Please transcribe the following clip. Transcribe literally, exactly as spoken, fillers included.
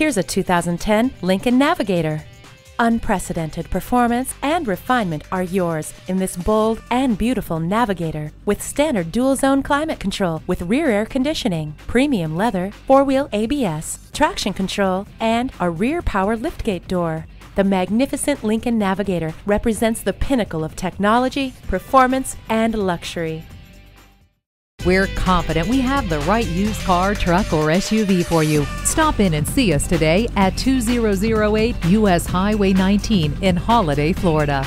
Here's a two thousand ten Lincoln Navigator. Unprecedented performance and refinement are yours in this bold and beautiful Navigator with standard dual-zone climate control with rear air conditioning, premium leather, four-wheel A B S, traction control, and a rear power liftgate door. The magnificent Lincoln Navigator represents the pinnacle of technology, performance, and luxury. We're confident we have the right used car, truck, or S U V for you. Stop in and see us today at two thousand eight U S Highway nineteen in Holiday, Florida.